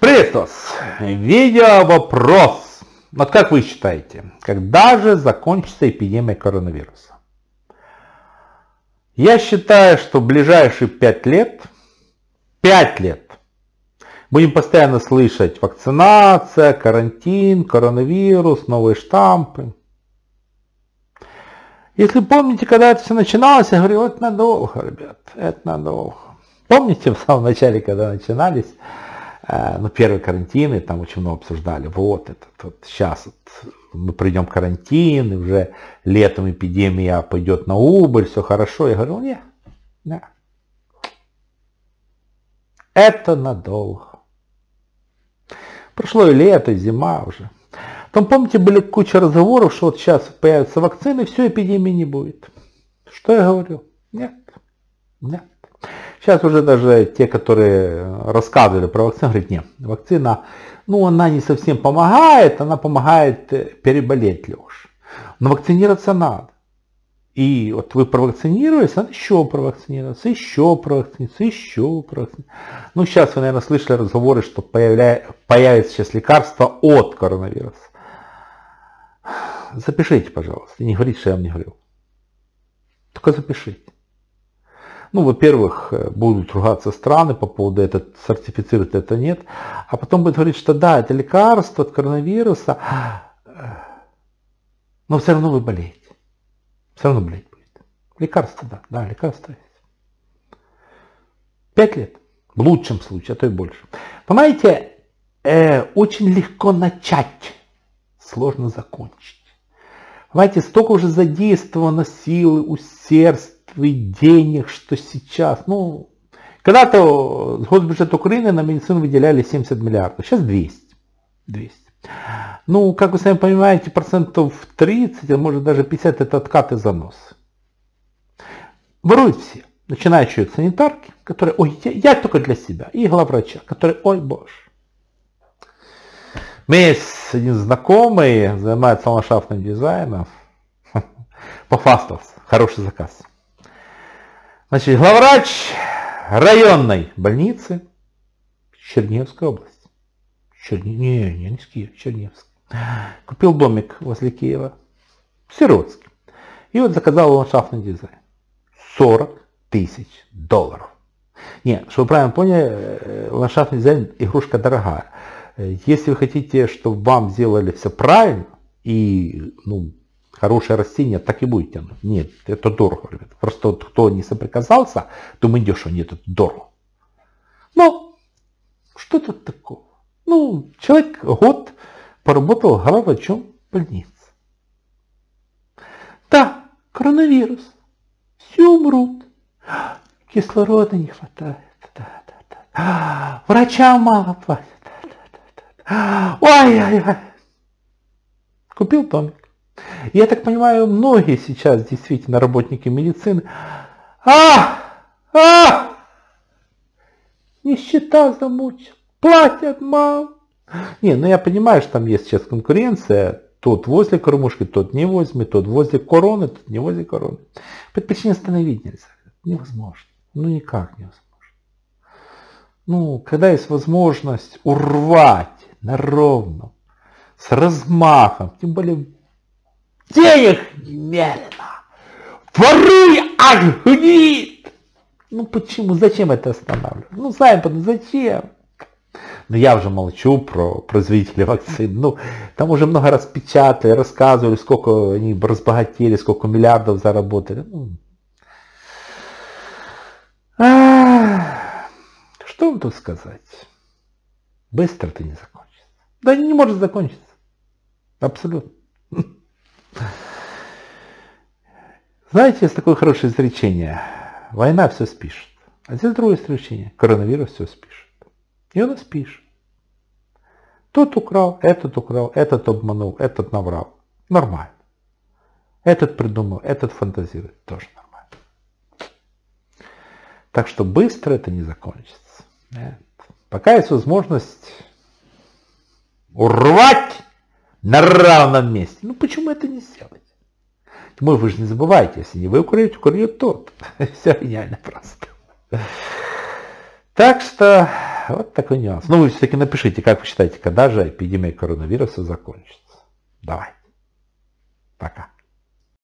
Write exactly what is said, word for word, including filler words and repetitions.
Привет вас! Видео вопрос. Вот как вы считаете, когда же закончится эпидемия коронавируса? Я считаю, что в ближайшие пять лет, пять лет, будем постоянно слышать вакцинация, карантин, коронавирус, новые штампы. Если помните, когда это все начиналось, я говорил, это надолго, ребят, это надолго. Помните, в самом начале, когда начинались, ну, первые карантины, там очень много обсуждали, вот это, вот сейчас вот мы придем в карантин, и уже летом эпидемия пойдет на убыль, все хорошо. Я говорю, нет, нет. Это надолго. Прошло и лето, и зима уже. Там, помните, были куча разговоров, что вот сейчас появятся вакцины, все, эпидемии не будет. Что я говорю? Нет, нет. Сейчас уже даже те, которые рассказывали про вакцину, говорят, нет, вакцина, ну, она не совсем помогает, она помогает переболеть, Леш. Но вакцинироваться надо. И вот вы провакцинировались, надо еще провакцинироваться, еще провакцинироваться, еще провакцинироваться. Ну, сейчас вы, наверное, слышали разговоры, что появля... появится сейчас лекарство от коронавируса. Запишите, пожалуйста, не говорите, что я вам не говорил. Только запишите. Ну, во-первых, будут ругаться страны по поводу этого, сертифицирует это, нет. А потом будет говорить, что да, это лекарство от коронавируса, но все равно вы болеете. Все равно болеть будет. Лекарство, да, да, лекарство есть. Пять лет, в лучшем случае, а то и больше. Понимаете, э, очень легко начать, сложно закончить. Понимаете, столько уже задействовано силы, усердств, денег, что сейчас, ну, когда-то госбюджет Украины на медицину выделяли семьдесят миллиардов, сейчас двести. двести. Ну, как вы сами понимаете, процентов тридцать, а может даже пятьдесят, это откаты за нос. Воруют все, начинающие от санитарки, которые, ой, я, я только для себя, и главврача, которые, ой, боже. У меня есть один знакомый, занимается ландшафтным дизайном, пофастался, хороший заказ. Значит, главврач районной больницы Черневской области. Черни... Не, не, не Киев, Черневск. Купил домик возле Киева в Сиротске. И вот заказал ландшафтный дизайн. сорок тысяч долларов. Нет, чтобы вы правильно поняли, ландшафтный дизайн игрушка дорогая. Если вы хотите, чтобы вам сделали все правильно и, ну, хорошее растение, так и будет тянуть. Нет, это дорого, ребята. Просто вот, кто не соприкасался, думает, дешево, нет, это дорого. Но что тут такого? Ну, человек год поработал главврачом больницы. Да, коронавирус. Все умрут. Кислорода не хватает. Да, да, да. Врача мало платят. Да, да, да, да. Ой-ой-ой. Купил домик. Я так понимаю, многие сейчас действительно работники медицины, а, а, нищета замучила, платят мало. Не, ну я понимаю, что там есть сейчас конкуренция, тот возле кормушки, тот не возьми, тот возле короны, тот не возле короны. Предпочтение остановить нельзя, невозможно, ну никак невозможно. Ну, когда есть возможность урвать на ровном, с размахом, тем более денег немерено. Воруй, аж гудит. Ну почему, зачем это останавливать? Ну сами потом, зачем? Но я уже молчу про производителей вакцин. Ну, там уже много раз печатали, рассказывали, сколько они разбогатели, сколько миллиардов заработали. Ну. А-а-а. Что вам тут сказать? Быстро ты не закончится. Да не может закончиться. Абсолютно. Знаете, есть такое хорошее изречение. Война все спишет. А здесь другое изречение. Коронавирус все спишет. И он и спишет. Тот украл, этот украл, этот обманул, этот наврал. Нормально. Этот придумал, этот фантазирует. Тоже нормально. Так что быстро это не закончится. Нет. Пока есть возможность урвать на равном месте. Ну почему это не сделать? Тем более, вы же не забывайте, если не вы украете, украет тот. Все гениально просто. Так что Вот такой нюанс. Ну, вы все-таки напишите, как вы считаете, когда же эпидемия коронавируса закончится. Давай. Пока.